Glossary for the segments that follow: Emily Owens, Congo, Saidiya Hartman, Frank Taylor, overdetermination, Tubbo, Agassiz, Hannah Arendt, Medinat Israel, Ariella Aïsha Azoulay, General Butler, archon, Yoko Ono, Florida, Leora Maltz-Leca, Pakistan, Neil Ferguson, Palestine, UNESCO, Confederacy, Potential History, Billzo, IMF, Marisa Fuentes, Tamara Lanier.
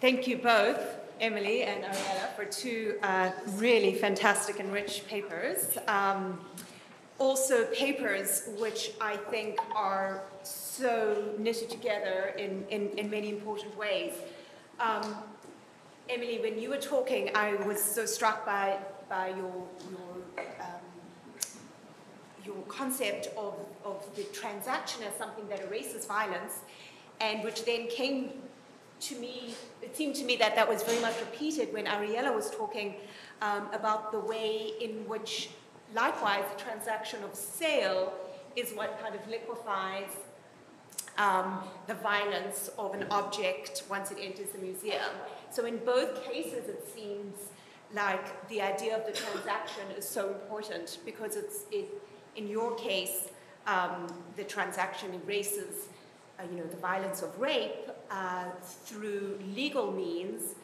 Thank you both, Emily and Ariella, for two really fantastic and rich papers. Also papers which I think are so knitted together in many important ways. Emily, when you were talking, I was so struck by your concept of the transaction as something that erases violence, and which then came to me, it seemed to me that that was very much repeated when Ariella was talking about the way in which likewise, the transaction of sale is what kind of liquefies the violence of an object once it enters the museum. So in both cases, it seems like the idea of the transaction is so important because in your case, the transaction erases, the violence of rape through legal means.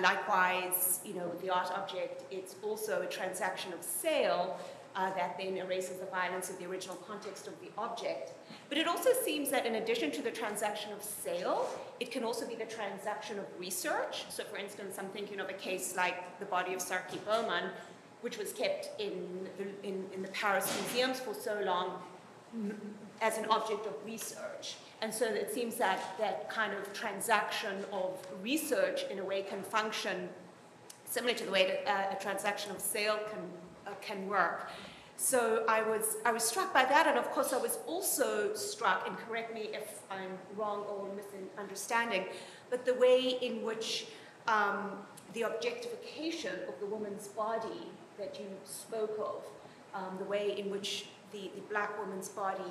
Likewise, the art object, it's also a transaction of sale that then erases the violence of the original context of the object. But it also seems that in addition to the transaction of sale, it can also be the transaction of research. So for instance, I'm thinking of a case like the body of Sarki Bowman, which was kept in the Paris museums for so long as an object of research. And so it seems that that kind of transaction of research in a way can function similar to the way that a transaction of sale can work. So I was struck by that, and of course I was also struck, and correct me if I'm wrong or misunderstanding, but the way in which the objectification of the woman's body that you spoke of, the way in which the black woman's body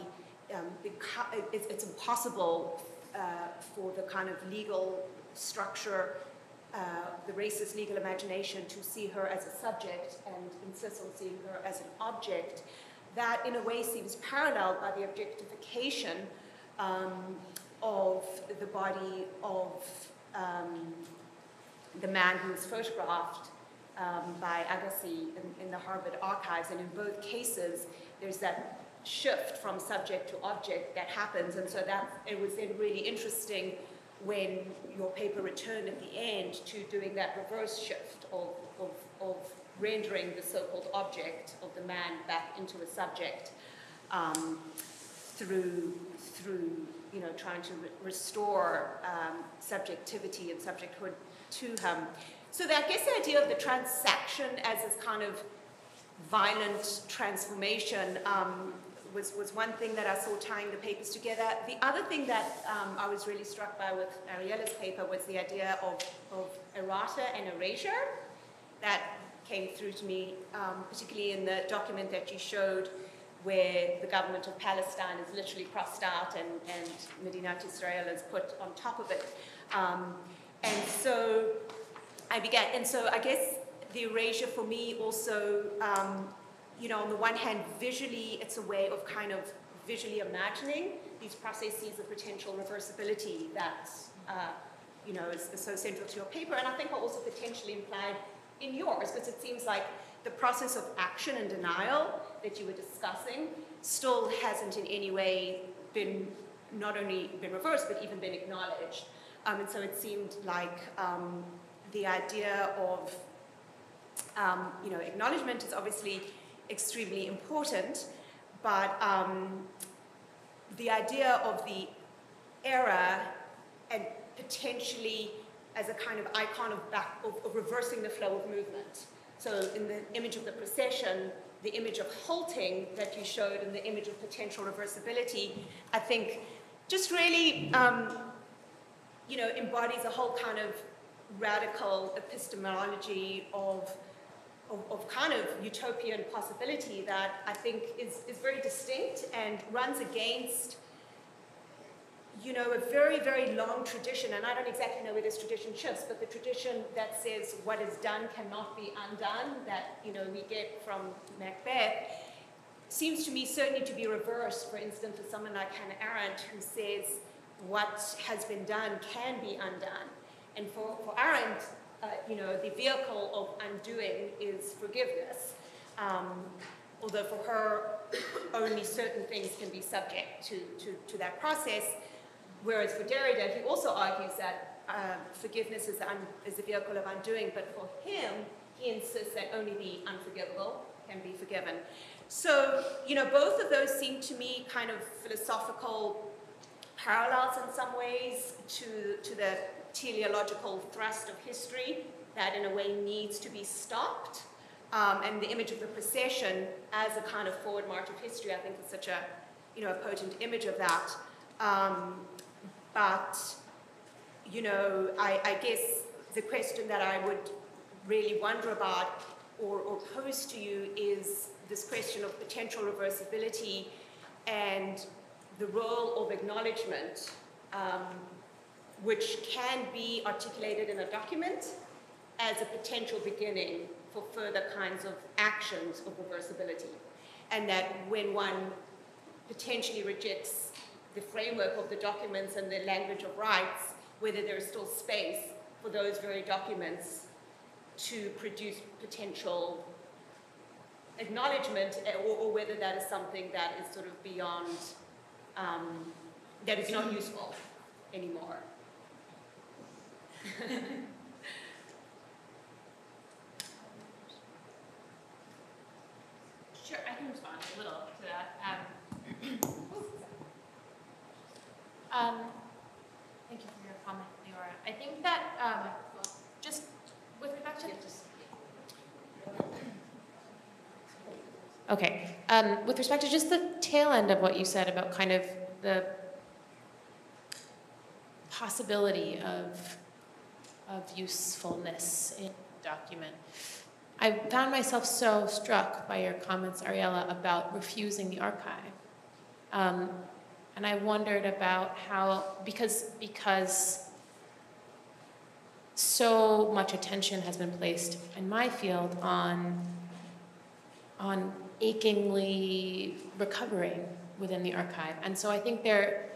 it's impossible for the kind of legal structure, the racist legal imagination to see her as a subject and insist on seeing her as an object. That in a way seems paralleled by the objectification of the body of the man who was photographed by Agassiz in the Harvard archives. And in both cases, there's that shift from subject to object that happens, and so it was then really interesting when your paper returned at the end to doing that reverse shift of rendering the so-called object of the man back into a subject through trying to restore subjectivity and subjecthood to him. So I guess the idea of the transaction as this kind of violent transformation was one thing that I saw tying the papers together. The other thing that I was really struck by with Ariella's paper was the idea of errata and erasure. That came through to me, particularly in the document that you showed where the government of Palestine is literally crossed out and Medinat Israel is put on top of it. And so I guess the erasure for me also, on the one hand, visually, it's a way of kind of visually imagining these processes of potential reversibility that, is so central to your paper, and I think are also potentially implied in yours, because it seems like the process of action and denial that you were discussing still hasn't in any way been, not only been reversed, but even been acknowledged. And so it seemed like the idea of acknowledgement is obviously extremely important, but the idea of the error and potentially as a kind of icon of reversing the flow of movement. So in the image of the procession, the image of halting that you showed and the image of potential reversibility, I think just really, embodies a whole kind of radical epistemology of kind of utopian possibility that I think is very distinct and runs against, a very, very long tradition, and I don't exactly know where this tradition shifts, but the tradition that says what is done cannot be undone, that, we get from Macbeth, seems to me certainly to be reversed, for instance, with someone like Hannah Arendt, who says what has been done can be undone. And for Arendt, the vehicle of undoing is forgiveness, although for her, only certain things can be subject to that process, whereas for Derrida, he also argues that forgiveness is a vehicle of undoing, but for him, he insists that only the unforgivable can be forgiven. So, you know, both of those seem to me kind of philosophical parallels in some ways to the teleological thrust of history that in a way needs to be stopped. And the image of the procession as a kind of forward march of history, I think, is such a, you know, a potent image of that. But, you know, I guess the question that I would really wonder about or pose to you is this question of potential reversibility and the role of acknowledgement, which can be articulated in a document as a potential beginning for further kinds of actions of reversibility. And that when one potentially rejects the framework of the documents and the language of rights, whether there is still space for those very documents to produce potential acknowledgement, or whether that is something that is sort of beyond, that is not useful anymore. Sure, I can respond a little to that. Thank you for your comment, Leora. I think that just with respect to with respect to just the tail end of what you said about kind of the possibility of usefulness in a document, I found myself so struck by your comments, Ariella, about refusing the archive, and I wondered about how, because so much attention has been placed in my field on achingly recovering within the archive, and so I think there,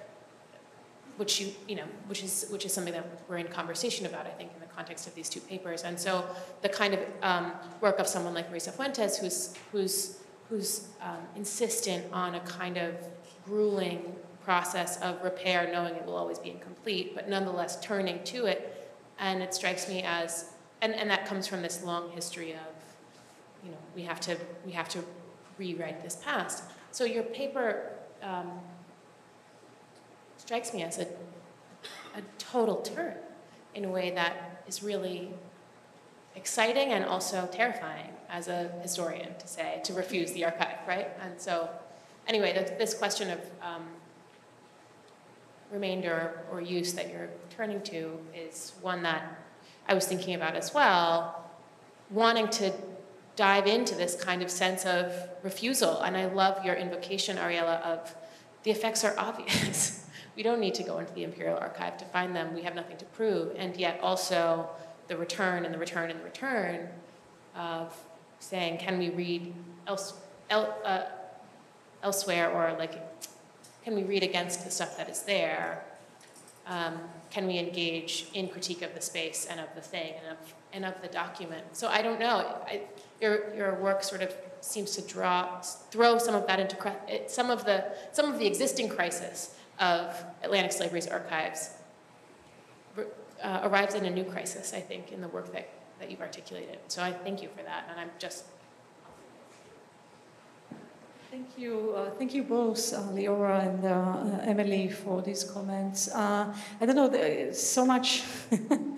which is something that we're in conversation about, I think, in the context of these two papers, and so the kind of work of someone like Marisa Fuentes, who's insistent on a kind of grueling process of repair, knowing it will always be incomplete, but nonetheless turning to it, and it strikes me as, and that comes from this long history of, you know, we have to rewrite this past. So your paper strikes me as a total turn in a way that is really exciting and also terrifying as a historian to say, to refuse the archive, right? And so anyway, this question of remainder or use that you're turning to is one that I was thinking about as well, wanting to dive into this kind of sense of refusal. And I love your invocation, Ariella, of the effects are obvious. We don't need to go into the Imperial Archive to find them. We have nothing to prove. And yet also the return and the return and the return of saying, can we read elsewhere, or like, can we read against the stuff that is there? Can we engage in critique of the space and of the thing and of the document? So I don't know. Your work sort of seems to throw some of that into some of the existing crisis of Atlantic slavery's archives arrives in a new crisis, I think, in the work that you've articulated. So I thank you for that, and I'm just... Thank you. Thank you both, Leora and Emily, for these comments. I don't know, there's so much in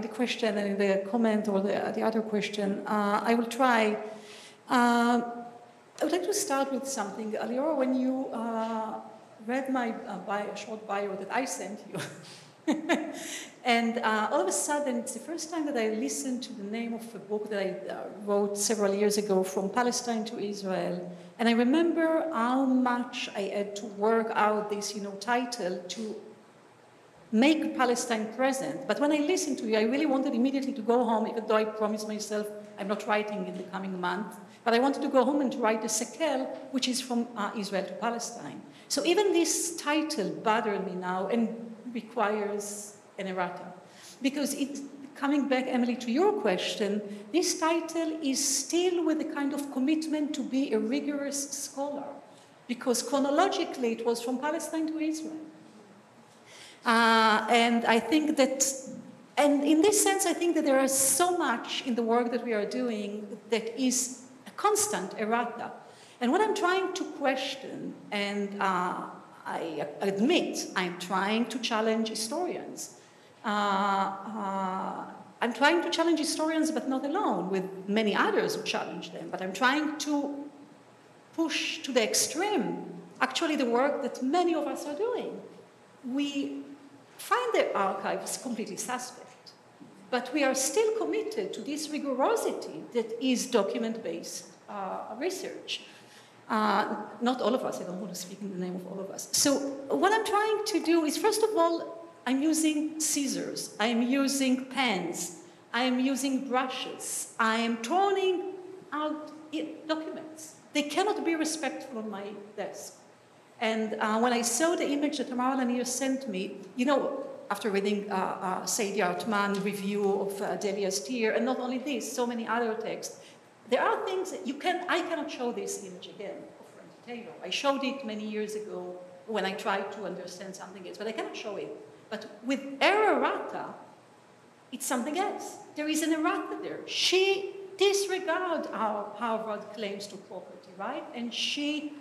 the question and in the comment or the other question. I will try. I would like to start with something. Leora, when you... read my short bio that I sent you. And all of a sudden, it's the first time that I listened to the name of a book that I wrote several years ago, From Palestine to Israel. And I remember how much I had to work out this, you know, title to make Palestine present. But when I listened to you, I really wanted immediately to go home, even though I promised myself I'm not writing in the coming month. But I wanted to go home and to write the Sekel, which is from Israel to Palestine. So even this title bothers me now and requires an errata. Because it's, coming back, Emily, to your question, this title is still with a kind of commitment to be a rigorous scholar. Because chronologically, it was From Palestine to Israel. And I think that, and in this sense, I think that there is so much in the work that we are doing that is a constant errata. And what I'm trying to question, and I admit I'm trying to challenge historians. I'm trying to challenge historians, but not alone, with many others who challenge them. But I'm trying to push to the extreme, actually, the work that many of us are doing. We find the archives completely suspect, but we are still committed to this rigorosity that is document-based research. Not all of us, I don't want to speak in the name of all of us. So what I'm trying to do is, first of all, I'm using scissors, I'm using pens, I'm using brushes, I'm turning out documents. They cannot be respectful on my desk. And when I saw the image that Tamara Lanier sent me, you know, after reading Saidiya Hartman review of Delia's Tear, and not only this, so many other texts, there are things that you can, I cannot show this image again of Frank Taylor. I showed it many years ago when I tried to understand something else, but I cannot show it. But with errata, it's something else. There is an errata there. She disregards how Harvard claims to property, right? And she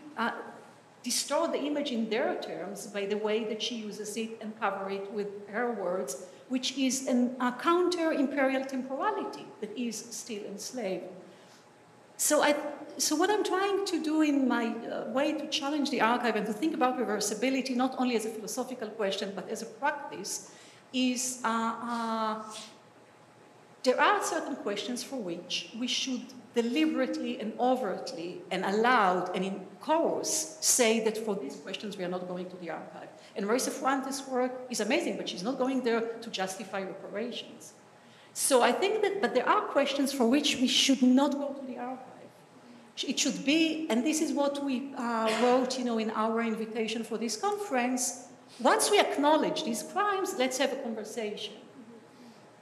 distorts the image in their terms by the way that she uses it and covers it with her words, which is a counter-imperial temporality that is still enslaved. So what I'm trying to do in my way to challenge the archive and to think about reversibility, not only as a philosophical question, but as a practice, is there are certain questions for which we should deliberately and overtly and aloud and in chorus say that for these questions we are not going to the archive. And Marisa Fuentes' work is amazing, but she's not going there to justify reparations. So I think that, but there are questions for which we should not go to the archive. It should be, and this is what we wrote, you know, in our invitation for this conference, once we acknowledge these crimes, let's have a conversation.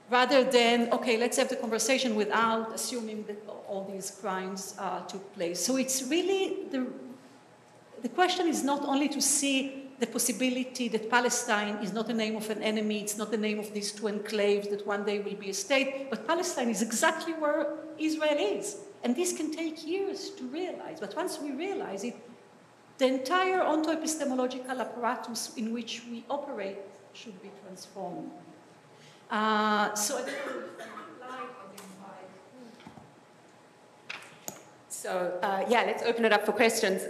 Rather than, okay, let's have the conversation without assuming that all these crimes took place. So it's really, the question is not only to see the possibility that Palestine is not the name of an enemy, it's not the name of these two enclaves that one day will be a state, but Palestine is exactly where Israel is. And this can take years to realize. But once we realize it, the entire ontoepistemological apparatus in which we operate should be transformed. So let's open it up for questions.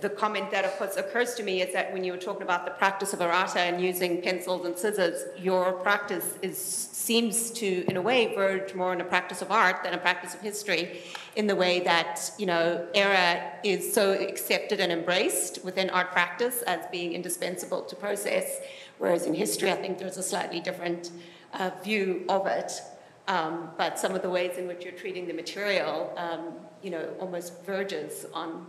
The comment that of course occurs to me is that when you were talking about the practice of errata and using pencils and scissors, your practice seems to, in a way, verge more on a practice of art than a practice of history, in the way that, you know, error is so accepted and embraced within art practice as being indispensable to process, whereas in history, I think there's a slightly different view of it. But some of the ways in which you're treating the material, almost verges on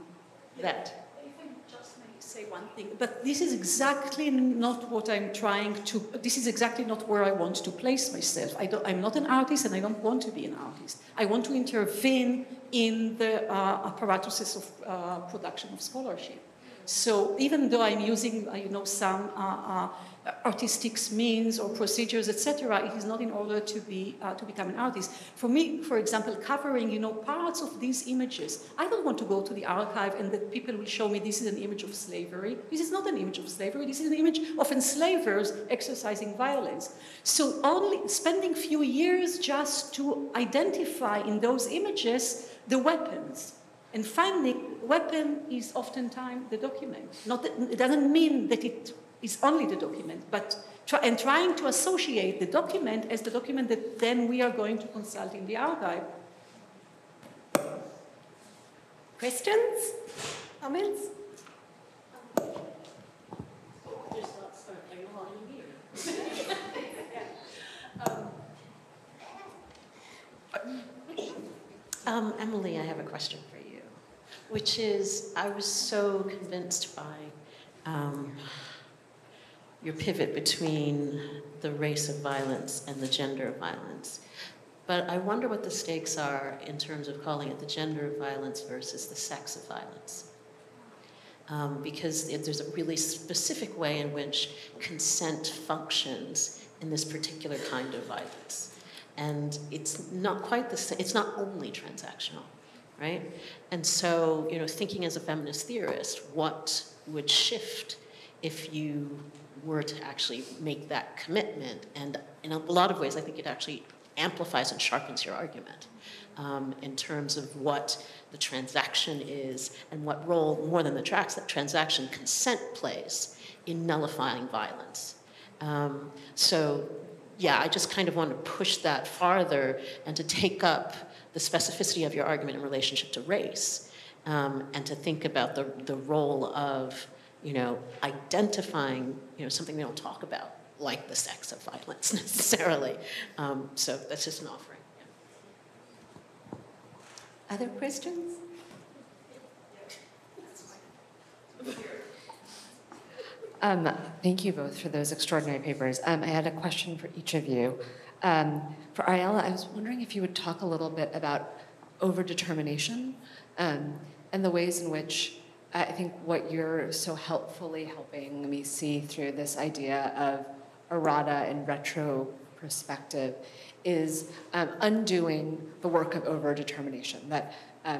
that. If I just may say one thing, but this is exactly not what I'm trying to. This is exactly not where I want to place myself. I'm not an artist, and I don't want to be an artist. I want to intervene in the apparatuses of production of scholarship. So even though I'm using, some artistic means or procedures, etc., it is not in order to become an artist. For me, for example, covering, parts of these images, I don't want to go to the archive and that people will show me this is an image of slavery. This is not an image of slavery. This is an image of enslavers exercising violence. So only spending a few years just to identify in those images the weapons. And finding weapon is oftentimes the document. It doesn't mean that it is only the document, but trying to associate the document as the document that then we are going to consult in the archive. Questions? Comments? There's not something wrong here. Emily, I have a question for you. Which is, I was so convinced by your pivot between the race of violence and the gender of violence. But I wonder what the stakes are in terms of calling it the gender of violence versus the sex of violence. because there's a really specific way in which consent functions in this particular kind of violence. And it's not quite the same, it's not only transactional, right? And so, you know, thinking as a feminist theorist, what would shift if you were to actually make that commitment? And in a lot of ways, I think it actually amplifies and sharpens your argument in terms of what the transaction is and what role, more than the transaction, consent plays in nullifying violence. So, yeah, I just kind of want to push that farther and to take up the specificity of your argument in relationship to race and to think about the role of, you know, identifying, you know, something they don't talk about, like the sex of violence necessarily. So that's just an offering. Yeah. Other questions? Thank you both for those extraordinary papers. I had a question for each of you. For Ayala, I was wondering if you would talk a little bit about overdetermination and the ways in which I think what you're so helpfully helping me see through this idea of errata and retro perspective is undoing the work of overdetermination, that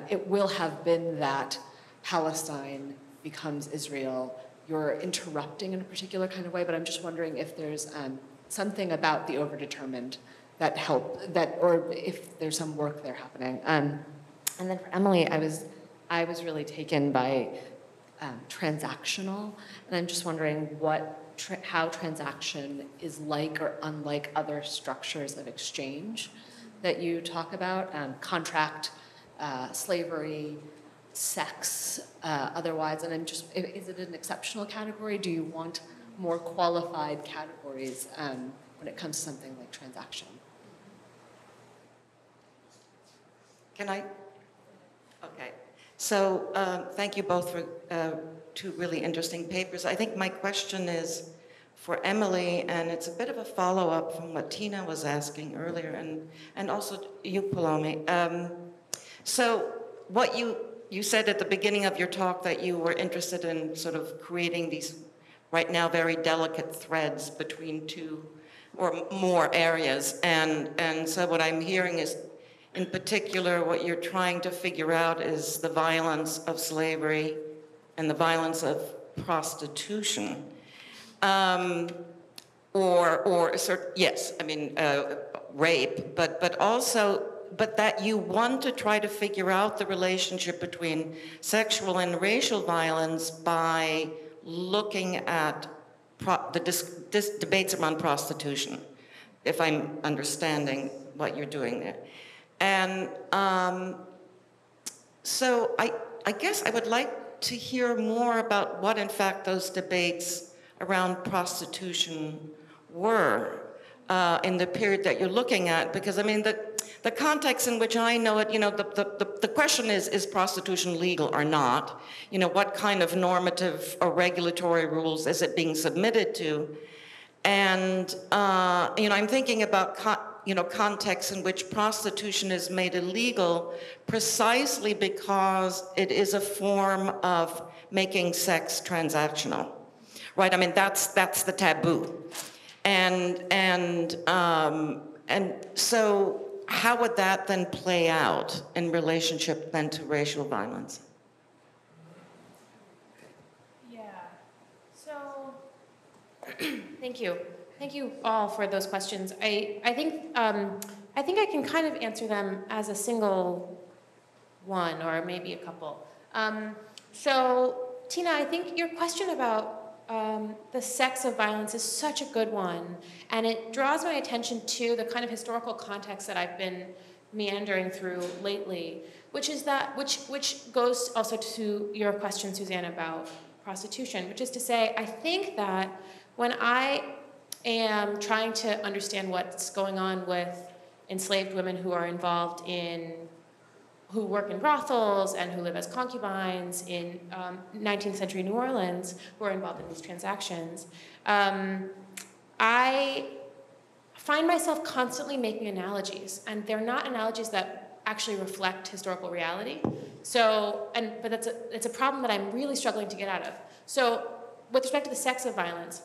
it will have been that Palestine becomes Israel. You're interrupting in a particular kind of way, but I'm just wondering if there's something about the overdetermined that help, that, or if there's some work there happening. And then for Emily, I was really taken by transactional, and I'm just wondering what, how transaction is like or unlike other structures of exchange that you talk about, contract, slavery, sex, otherwise, and I'm just, is it an exceptional category? Do you want more qualified categories when it comes to something like transaction? Can I? Okay. So thank you both for two really interesting papers. I think my question is for Emily, and it's a bit of a follow-up from what Tina was asking earlier, and also you, Palomi. So what you said at the beginning of your talk that you were interested in sort of creating these, right now, very delicate threads between two or more areas. And so what I'm hearing is, in particular, what you're trying to figure out is the violence of slavery and the violence of prostitution. Yes, I mean, rape, but also, but that you want to try to figure out the relationship between sexual and racial violence by looking at the debates around prostitution, if I'm understanding what you're doing there. And so I guess I would like to hear more about what, in fact, those debates around prostitution were in the period that you're looking at, because, I mean, the context in which I know it, you know, the question is prostitution legal or not? You know, what kind of normative or regulatory rules is it being submitted to? And, you know, I'm thinking about contexts in which prostitution is made illegal precisely because it is a form of making sex transactional, right? I mean, that's the taboo, and so how would that then play out in relationship then to racial violence? Yeah. So, thank you. Thank you all for those questions. I think I can kind of answer them as a single one or maybe a couple. So Tina, I think your question about the sex of violence is such a good one, and it draws my attention to the kind of historical context that I've been meandering through lately, which is that which goes also to your question, Suzanne, about prostitution, which is to say, I think that when I am trying to understand what's going on with enslaved women who are involved in, who work in brothels and who live as concubines in 19th century New Orleans, who are involved in these transactions. I find myself constantly making analogies, and they're not analogies that actually reflect historical reality. So, but it's a problem that I'm really struggling to get out of. So with respect to the sex of violence,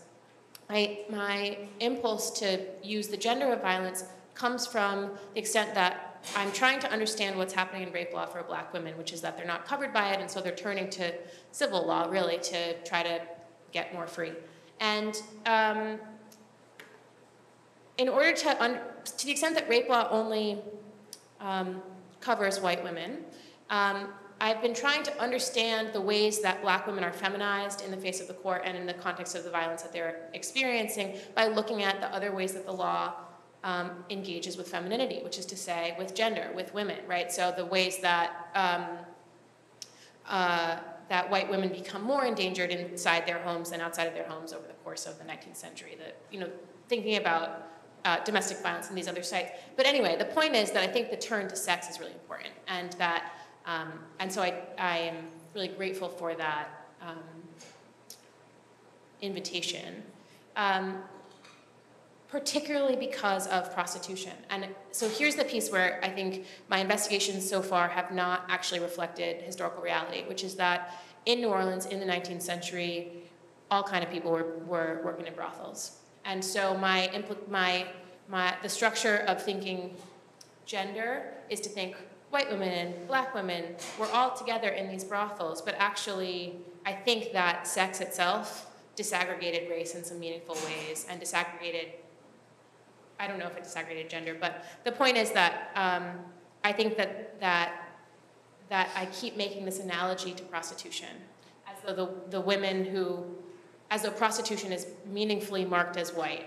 my impulse to use the gender of violence comes from the extent that I'm trying to understand what's happening in rape law for black women, which is that they're not covered by it, and so they're turning to civil law, really, to try to get more free. And in order to the extent that rape law only covers white women, I've been trying to understand the ways that black women are feminized in the face of the court and in the context of the violence that they're experiencing by looking at the other ways that the law engages with femininity, which is to say with gender, with women, right? So the ways that that white women become more endangered inside their homes and outside of their homes over the course of the 19th century. That, thinking about domestic violence and these other sites. But anyway, the point is that I think the turn to sex is really important, and that, and so I am really grateful for that invitation, particularly because of prostitution. And so here's the piece where I think my investigations so far have not actually reflected historical reality, which is that in New Orleans in the 19th century, all kind of people were working in brothels. And so the structure of thinking gender is to think white women and black women were all together in these brothels, but actually I think that sex itself disaggregated race in some meaningful ways and disaggregated, I don't know if it disaggregated gender, but the point is that I think that I keep making this analogy to prostitution, as though the women who, as though prostitution is meaningfully marked as white.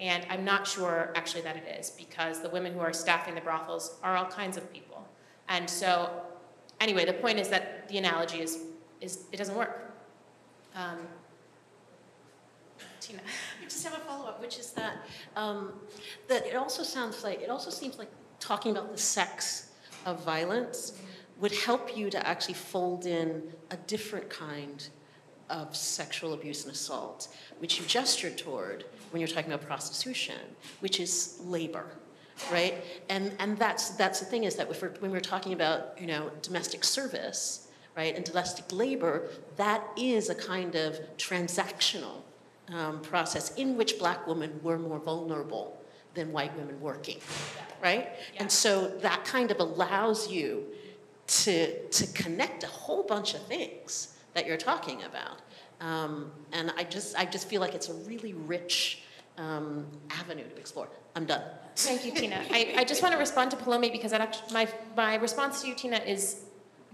And I'm not sure actually that it is, because the women who are staffing the brothels are all kinds of people. And so anyway, the point is that the analogy is it doesn't work. Tina. I just have a follow-up, which is that that it also seems like talking about the sex of violence would help you to actually fold in a different kind of sexual abuse and assault, which you gestured toward when you're talking about prostitution, which is labor, right? And that's the thing, is that when we're talking about domestic service, right, and domestic labor, that is a kind of transactional process in which black women were more vulnerable than white women working, right? Yeah. And so that kind of allows you to connect a whole bunch of things that you're talking about, and I just feel like it's a really rich avenue to explore. I'm done. Thank you, Tina. I just want to respond to Palomi, because my response to you, Tina,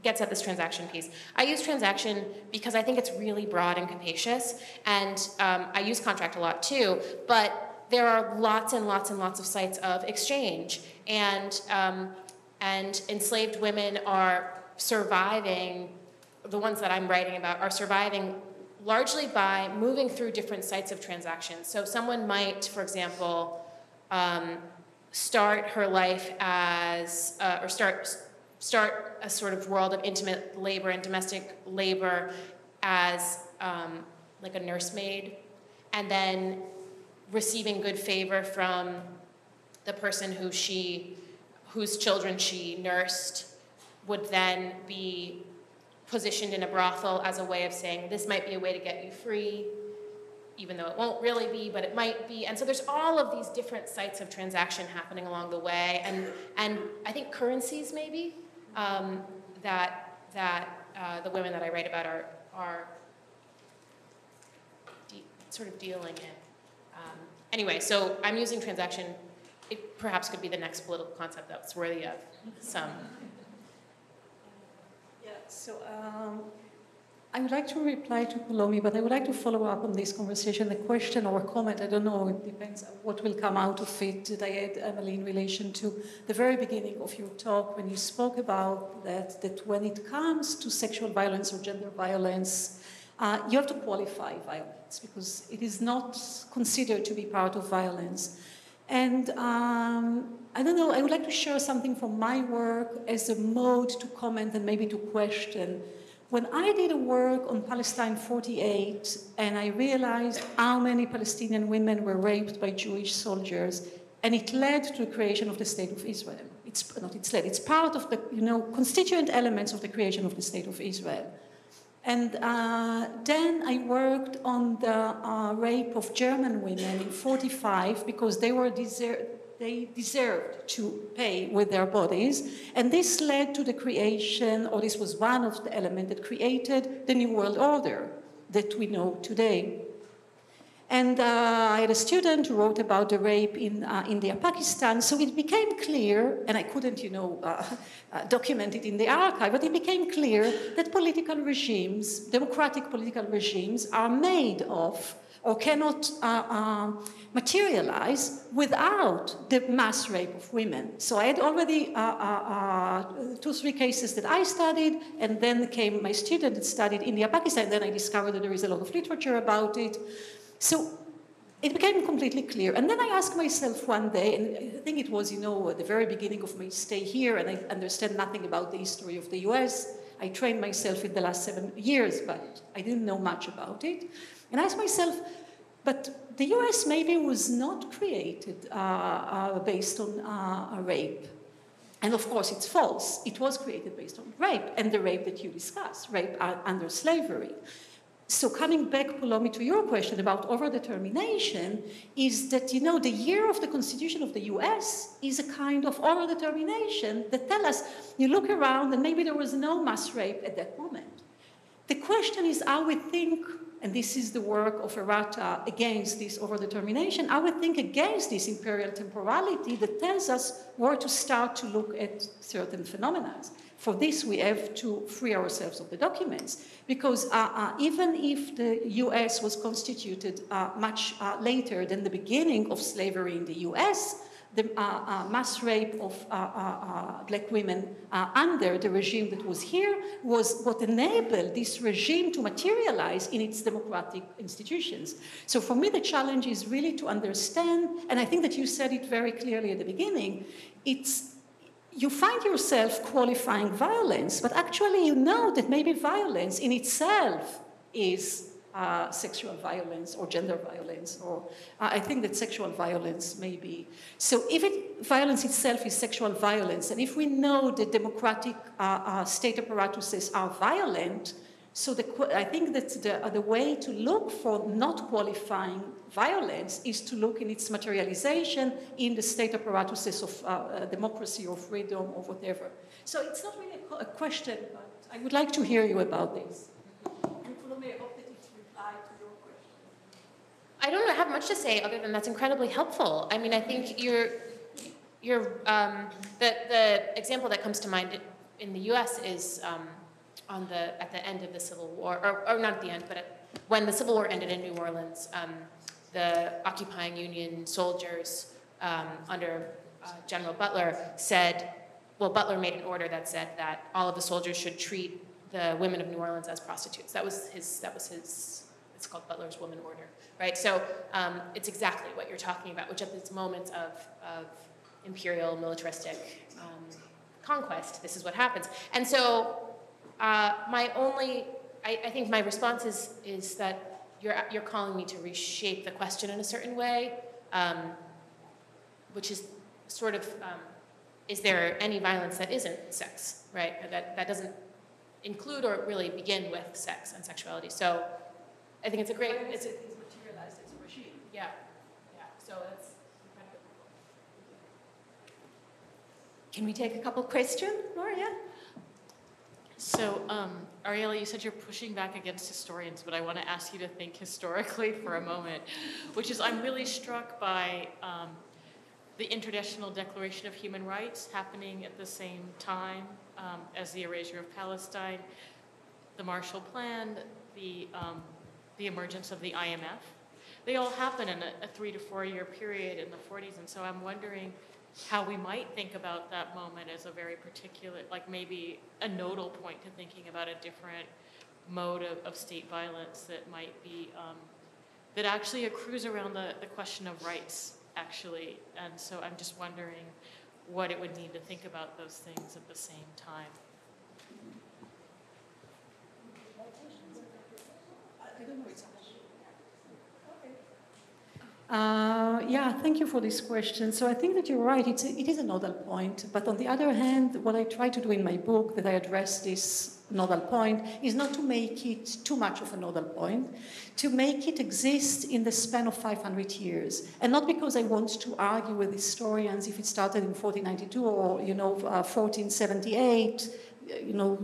gets at this transaction piece. I use transaction because I think it's really broad and capacious, and I use contract a lot too. But there are lots and lots and lots of sites of exchange, and enslaved women are surviving. The ones that I'm writing about are surviving largely by moving through different sites of transactions. So someone might, for example, start her life as, or start a sort of world of intimate labor and domestic labor as like a nursemaid, and then receiving good favor from the person whose children she nursed would then be positioned in a brothel as a way of saying, this might be a way to get you free, even though it won't really be, but it might be. And so there's all of these different sites of transaction happening along the way, and I think currencies maybe that the women that I write about are sort of dealing in. Anyway, so I'm using transaction. It perhaps could be the next political concept that's worthy of some. So I would like to reply to Palomi, but I would like to follow up on this conversation, the question or comment, I don't know, it depends on what will come out of it, that I had, Emily, in relation to the very beginning of your talk when you spoke about that when it comes to sexual violence or gender violence, you have to qualify violence because it is not considered to be part of violence. And I don't know, I would like to share something from my work as a mode to comment and maybe to question. When I did a work on Palestine 48 and I realized how many Palestinian women were raped by Jewish soldiers, and it led to the creation of the State of Israel. It it's not its slave, it's part of the constituent elements of the creation of the State of Israel. And then I worked on the rape of German women in 1945 because they deserved to pay with their bodies. And this led to the creation, or this was one of the elements that created the New World Order that we know today. And I had a student who wrote about the rape in India, Pakistan. So it became clear, and I couldn't, document it in the archive, but it became clear that political regimes, democratic political regimes, are made of or cannot materialize without the mass rape of women. So I had already 2 or 3 cases that I studied, and then came my student that studied India, Pakistan, and then I discovered that there is a lot of literature about it. So it became completely clear. And then I asked myself one day, and I think it was, at the very beginning of my stay here, and I understand nothing about the history of the US. I trained myself in the last 7 years, but I didn't know much about it. And I asked myself, but the US maybe was not created based on rape. And of course, it's false. It was created based on rape, and the rape that you discussed, rape under slavery. So coming back, Palomi, to your question about overdetermination, is that, the year of the Constitution of the US is a kind of overdetermination that tells us, you look around and maybe there was no mass rape at that moment. The question is how we think, and this is the work of Errata against this overdetermination, how we think against this imperial temporality that tells us where to start to look at certain phenomena. For this, we have to free ourselves of the documents, because even if the US was constituted much later than the beginning of slavery in the US, the mass rape of black women under the regime that was here was what enabled this regime to materialize in its democratic institutions. So for me, the challenge is really to understand, and I think that you said it very clearly at the beginning, you find yourself qualifying violence, but actually you know that maybe violence in itself is sexual violence or gender violence, or I think that sexual violence may be. So if violence itself is sexual violence, and if we know that democratic state apparatuses are violent, so I think that the way to look for not qualifying violence is to look in its materialization in the state apparatuses of democracy or freedom or whatever. So it's not really a question, but I would like to hear you about this. And Palomi, I hope that it replied to your question. I don't have much to say other than that's incredibly helpful. I mean, I think the example that comes to mind in the U.S. is at the end of the Civil War, or not at the end, but when the Civil War ended in New Orleans. The occupying Union soldiers under General Butler said, well, Butler made an order that said that all of the soldiers should treat the women of New Orleans as prostitutes. That was his, it's called Butler's Woman order, right? So it's exactly what you're talking about, which at this moment of imperial militaristic conquest, this is what happens. And so I think my response is that you're calling me to reshape the question in a certain way, which is sort of, is there any violence that isn't sex, right? That doesn't include or really begin with sex and sexuality. So I think it's a great... It's materialized as a regime. Yeah, yeah. So that's... Can we take a couple questions, Maria? So, Ariella, you said you're pushing back against historians, but I want to ask you to think historically for a moment, which is I'm really struck by the International Declaration of Human Rights happening at the same time as the erasure of Palestine, the Marshall Plan, the emergence of the IMF. They all happen in a 3 to 4 year period in the 40s, and so I'm wondering how we might think about that moment as a very particular, like maybe a nodal point to thinking about a different mode of state violence that might be, that actually accrues around the question of rights, actually. And so I'm just wondering what it would mean to think about those things at the same time. Yeah, thank you for this question. So I think that you're right. It is a nodal point. But on the other hand, what I try to do in my book, that I address this nodal point, is not to make it too much of a nodal point, to make it exist in the span of 500 years. And not because I want to argue with historians if it started in 1492 or, 1478,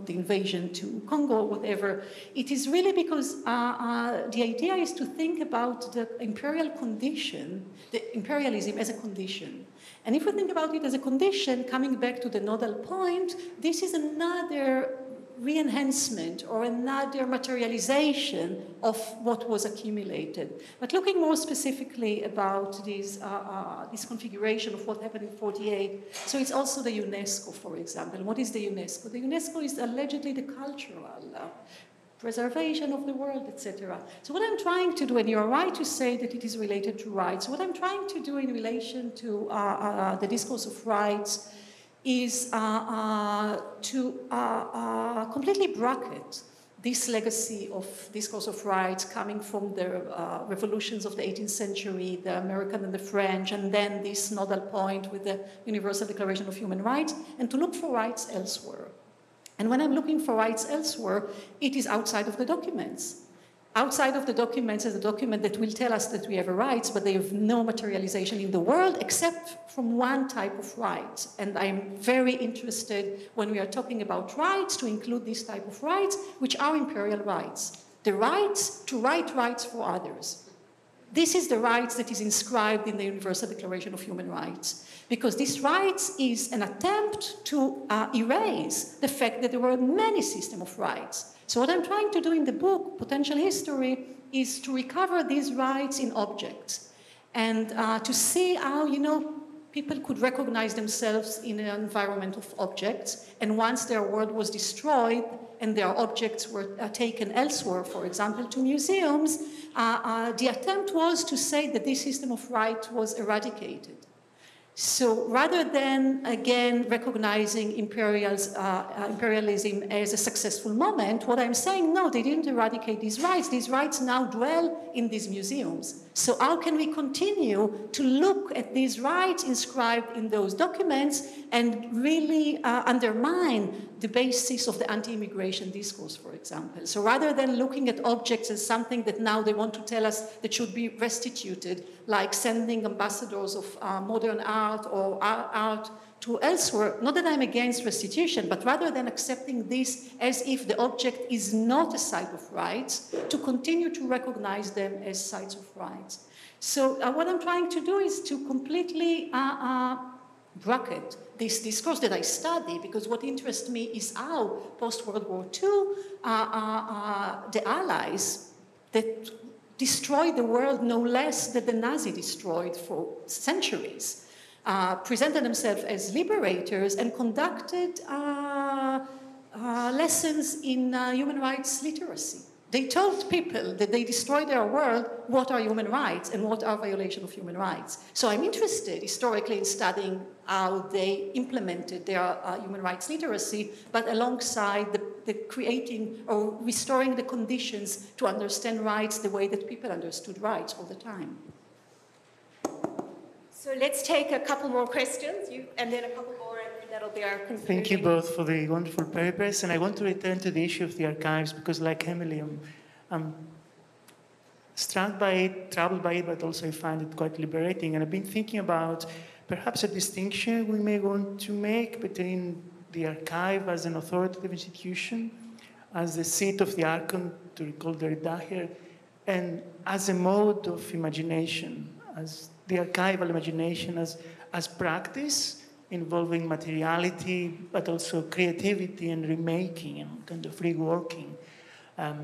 the invasion to Congo, whatever. It is really because the idea is to think about the imperial condition, the imperialism as a condition. And if we think about it as a condition, coming back to the nodal point, this is another re-enhancement or another materialization of what was accumulated. But looking more specifically about this configuration of what happened in 48, so it's also the UNESCO, for example. What is the UNESCO? The UNESCO is allegedly the cultural preservation of the world, etc. So what I'm trying to do, and you're right to say that it is related to rights, what I'm trying to do in relation to the discourse of rights is to completely bracket this legacy of discourse of rights coming from the revolutions of the 18th century, the American and the French, and then this nodal point with the Universal Declaration of Human Rights, and to look for rights elsewhere. And when I'm looking for rights elsewhere, it is outside of the documents. Outside of the documents is a document that will tell us that we have rights, but they have no materialization in the world except from one type of right. And I'm very interested, when we are talking about rights, to include this type of rights, which are imperial rights. The rights to write rights for others. This is the rights that is inscribed in the Universal Declaration of Human Rights, because this rights is an attempt to erase the fact that there were many systems of rights. So what I'm trying to do in the book, Potential History, is to recover these rights in objects and to see how, people could recognize themselves in an environment of objects. And once their world was destroyed and their objects were taken elsewhere, for example, to museums, the attempt was to say that this system of right was eradicated. So rather than, again, recognizing imperialism as a successful moment, what I'm saying, no, they didn't eradicate these rights. These rights now dwell in these museums. So how can we continue to look at these rights inscribed in those documents and really undermine the basis of the anti-immigration discourse, for example? So rather than looking at objects as something that now they want to tell us that should be restituted, like sending ambassadors of modern art or art to elsewhere, not that I'm against restitution, but rather than accepting this as if the object is not a site of rights, to continue to recognize them as sites of rights. So what I'm trying to do is to completely bracket this discourse that I study, because what interests me is how post-World War II, the Allies that destroyed the world no less than the Nazis destroyed for centuries, presented themselves as liberators and conducted lessons in human rights literacy. They told people that they destroyed their world, what are human rights and what are violation of human rights. So I'm interested historically in studying how they implemented their human rights literacy, but alongside the creating or restoring the conditions to understand rights the way that people understood rights all the time. So let's take a couple more questions, and then a couple more, and that'll be our conclusion. Thank you both for the wonderful papers, and I want to return to the issue of the archives, because like Emily, I'm struck by it, troubled by it, but also I find it quite liberating. And I've been thinking about perhaps a distinction we may want to make between the archive as an authoritative institution, as the seat of the archon, to recall Derrida here, and as a mode of imagination, as the archival imagination as practice involving materiality, but also creativity and remaking and kind of reworking.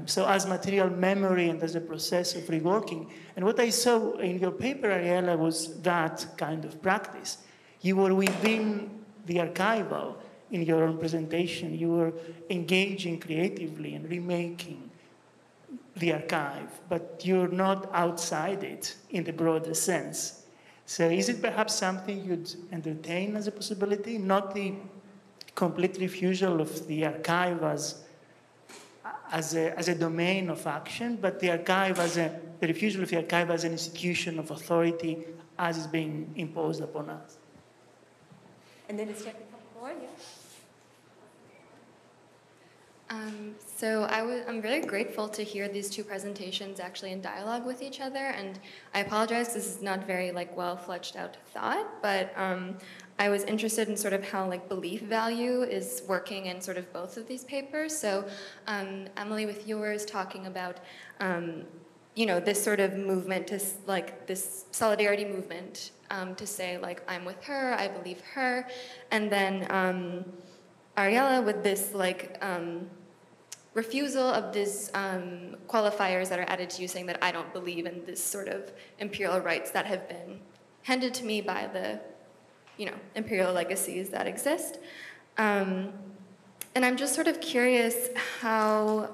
So as material memory and as a process of reworking. And what I saw in your paper, Ariella, was that kind of practice. You were within the archival in your own presentation. You were engaging creatively and remaking the archive, but you're not outside it in the broader sense. So is it perhaps something you'd entertain as a possibility, not the complete refusal of the archive as a domain of action, but the archive as the refusal of the archive as an institution of authority as is being imposed upon us. And then it's technical floor, yeah. So I'm really grateful to hear these two presentations actually in dialogue with each other, and I apologize, this is not very well fleshed out thought, but I was interested in sort of how belief value is working in sort of both of these papers. So Emily, with yours, talking about you know, this sort of movement to this solidarity movement to say I'm with her, I believe her, and then Ariella with this refusal of these qualifiers that are added to you, saying that I don't believe in this sort of imperial rights that have been handed to me by the imperial legacies that exist. And I'm just sort of curious how,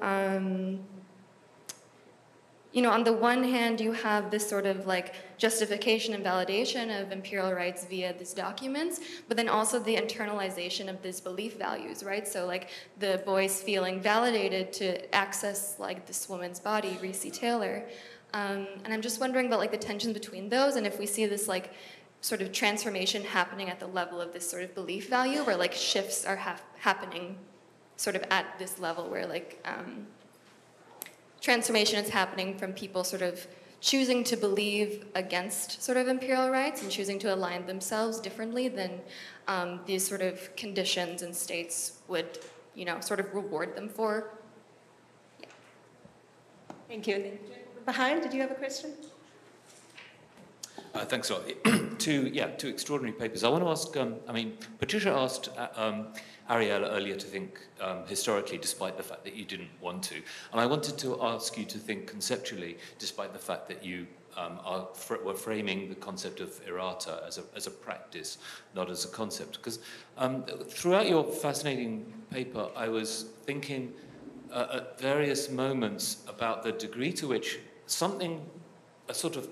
you know, on the one hand you have this sort of justification and validation of imperial rights via these documents, but then also the internalization of these belief values, right? So the boys feeling validated to access this woman's body, Recy Taylor. And I'm just wondering about the tension between those, and if we see this sort of transformation happening at the level of this sort of belief value, where shifts are happening sort of at this level, where transformation is happening from people sort of choosing to believe against sort of imperial rights and choosing to align themselves differently than these sort of conditions and states would, sort of reward them for. Yeah. Thank you. And then behind, did you have a question? Thanks a lot. Two extraordinary papers. I want to ask, I mean, Patricia asked Ariella earlier to think historically, despite the fact that you didn't want to. And I wanted to ask you to think conceptually, despite the fact that you were framing the concept of errata as a practice, not as a concept. Because throughout your fascinating paper, I was thinking at various moments about the degree to which something, a sort of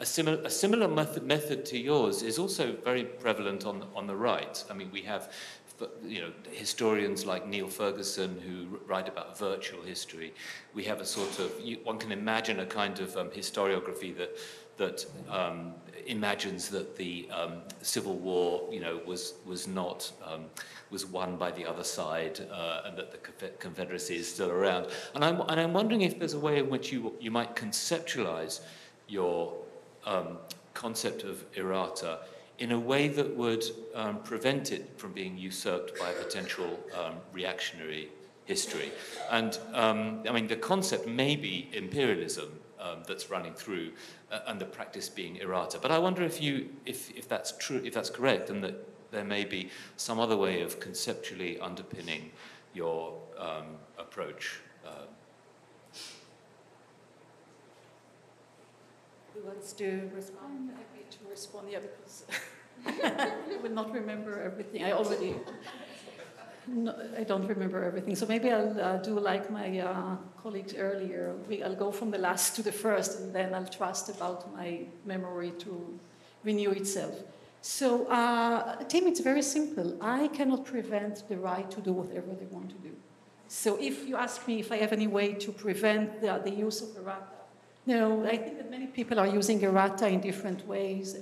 a similar method to yours is also very prevalent on the right. I mean, we have, historians like Neil Ferguson who write about virtual history. We have a sort of, one can imagine a kind of historiography that imagines that the Civil War, was won by the other side, and that the Confederacy is still around. And I'm wondering if there's a way in which you might conceptualize your concept of errata in a way that would prevent it from being usurped by potential reactionary history. And I mean, the concept may be imperialism that's running through, and the practice being errata. But I wonder if that's true, if that's correct, and that there may be some other way of conceptually underpinning your approach. Who wants to respond? I'm happy to respond, yeah, because I will not remember everything. I don't remember everything. So maybe I'll do like my colleagues earlier. I'll go from the last to the first, and then I'll trust about my memory to renew itself. So, Tim, it's very simple. I cannot prevent the right to do whatever they want to do. So if you ask me if I have any way to prevent the use of errata, no, I think that many people are using errata in different ways.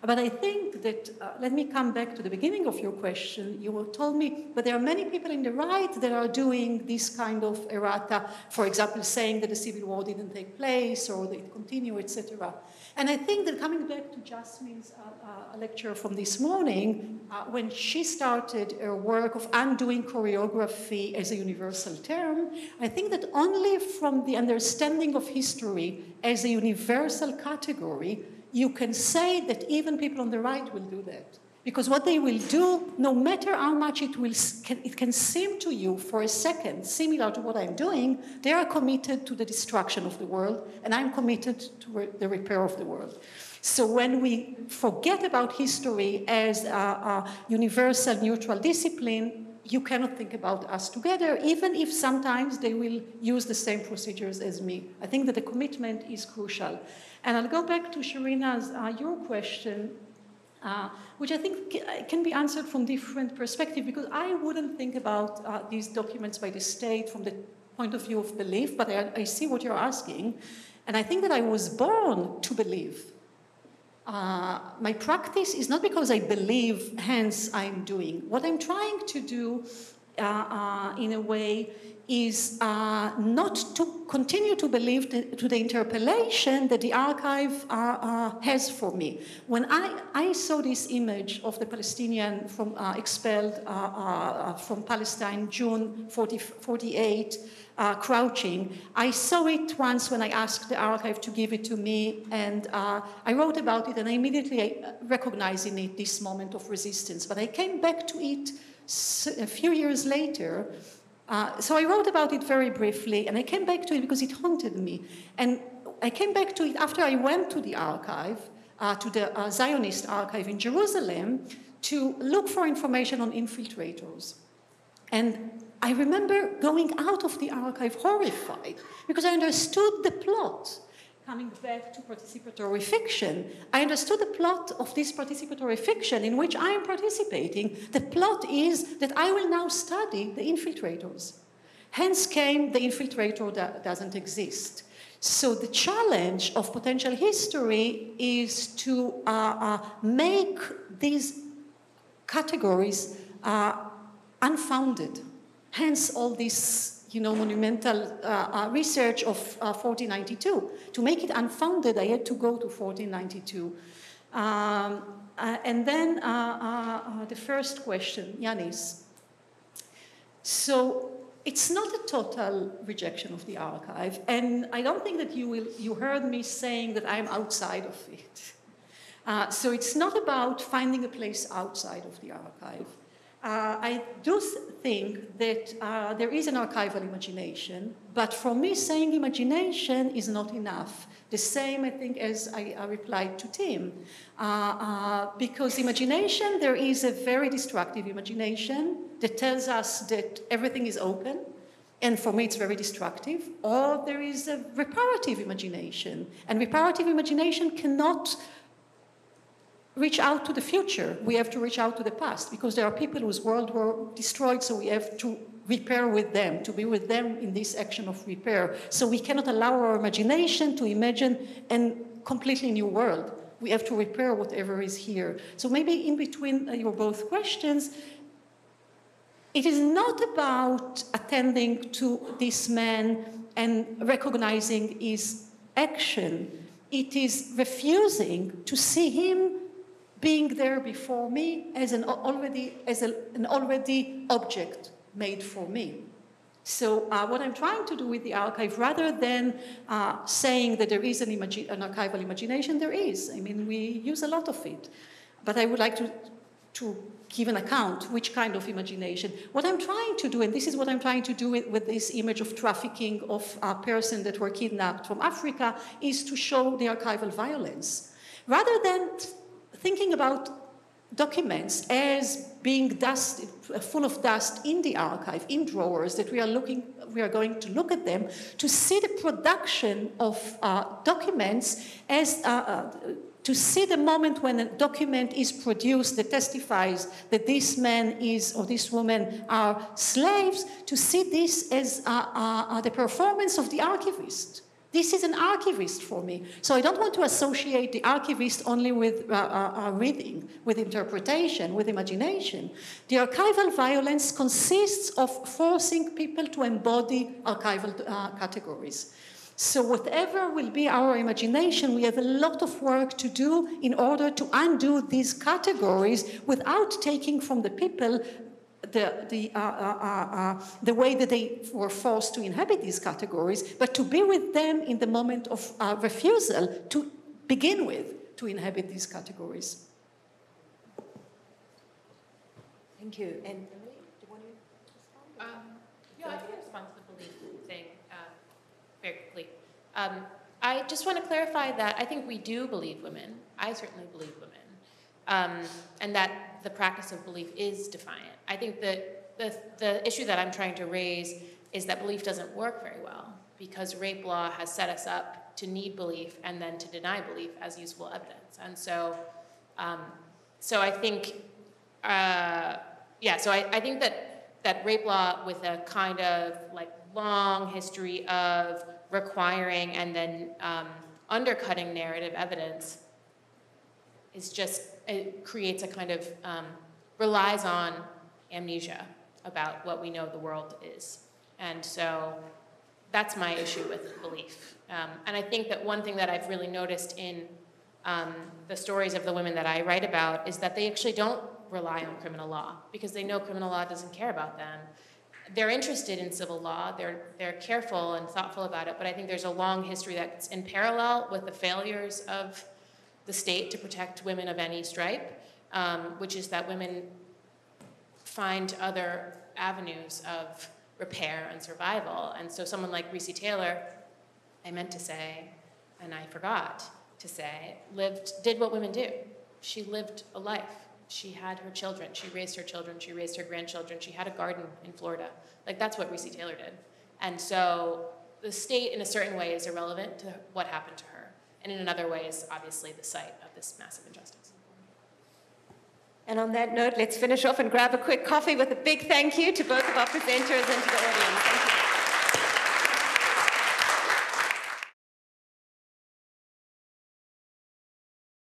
But I think that, let me come back to the beginning of your question. You told me, but there are many people in the right that are doing this kind of errata, for example, saying that the Civil War didn't take place or that it continued, etc. And I think that coming back to Jasmine's lecture from this morning, when she started her work of undoing choreography as a universal term, I think that only from the understanding of history as a universal category, you can say that even people on the right will do that. Because what they will do, no matter how much it can seem to you for a second similar to what I'm doing, they are committed to the destruction of the world, and I'm committed to the repair of the world. So when we forget about history as a universal neutral discipline, you cannot think about us together, even if sometimes they will use the same procedures as me. I think that the commitment is crucial. And I'll go back to Shirina's, your question, which I think can be answered from different perspectives, because I wouldn't think about these documents by the state from the point of view of belief, but I see what you're asking. And I think that I was born to believe. My practice is not because I believe, hence I'm doing. What I'm trying to do in a way is not to continue to believe to the interpellation that the archive has for me. When I saw this image of the Palestinian from, expelled from Palestine, June 48, crouching, I saw it once when I asked the archive to give it to me, and I wrote about it, and I immediately recognized in it this moment of resistance. But I came back to it a few years later. So I wrote about it very briefly, and I came back to it because it haunted me. And I came back to it after I went to the archive, to the Zionist archive in Jerusalem, to look for information on infiltrators. And I remember going out of the archive horrified because I understood the plot. Coming back to participatory fiction, I understood the plot of this participatory fiction in which I am participating. The plot is that I will now study the infiltrators. Hence came the infiltrator that doesn't exist. So the challenge of potential history is to make these categories unfounded. Hence all this, you know, monumental research of 1492. To make it unfounded, I had to go to 1492. And then the first question, Yanis. So it's not a total rejection of the archive, and I don't think that you heard me saying that I'm outside of it. So it's not about finding a place outside of the archive. I do think that there is an archival imagination, but for me saying imagination is not enough. The same, I think, as I replied to Tim. Because imagination, there is a very destructive imagination that tells us that everything is open, and for me it's very destructive, or there is a reparative imagination, and reparative imagination cannot reach out to the future. We have to reach out to the past because there are people whose world were destroyed, so we have to repair with them, to be with them in this action of repair. So we cannot allow our imagination to imagine a completely new world. We have to repair whatever is here. So maybe in between your both questions, it is not about attending to this man and recognizing his action. It is refusing to see him being there before me as an already object made for me. So what I'm trying to do with the archive, rather than saying that there is an archival imagination, there is. I mean, we use a lot of it. But I would like to give an account which kind of imagination. What I'm trying to do, and this is what I'm trying to do with this image of trafficking of a person that were kidnapped from Africa, is to show the archival violence. Rather than thinking about documents as being dust, full of dust in the archive, in drawers, that we are going to look at them, to see the production of documents as, to see the moment when a document is produced that testifies that this man is, or this woman are slaves, to see this as the performance of the archivist. This is an archivist for me. So I don't want to associate the archivist only with reading, with interpretation, with imagination. The archival violence consists of forcing people to embody archival categories. So whatever will be our imagination, we have a lot of work to do in order to undo these categories without taking from the people the way that they were forced to inhabit these categories, but to be with them in the moment of refusal to begin with, to inhabit these categories. Thank you. And Emily, do you want to respond? Yeah, I can respond to the belief thing very quickly. I just want to clarify that I think we do believe women. I certainly believe women. And that the practice of belief is defiant. I think that the issue that I'm trying to raise is that belief doesn't work very well because rape law has set us up to need belief and then to deny belief as useful evidence. And so, so I think, yeah, so I think that that rape law with a kind of like long history of requiring and then undercutting narrative evidence is just, it creates a kind of, relies on amnesia about what we know the world is. And so that's my issue with belief. And I think that one thing that I've really noticed in the stories of the women that I write about is that they actually don't rely on criminal law because they know criminal law doesn't care about them. They're interested in civil law, they're careful and thoughtful about it, but I think there's a long history that's in parallel with the failures of the state to protect women of any stripe, which is that women find other avenues of repair and survival. And so someone like Recy Taylor, I meant to say, and I forgot to say, did what women do. She lived a life. She had her children, she raised her children, she raised her grandchildren, she had a garden in Florida. Like, that's what Recy Taylor did. And so the state, in a certain way, is irrelevant to what happened to her. And in another way is obviously the site of this massive injustice. And on that note, let's finish off and grab a quick coffee with a big thank you to both of our presenters and to the audience. Thank you.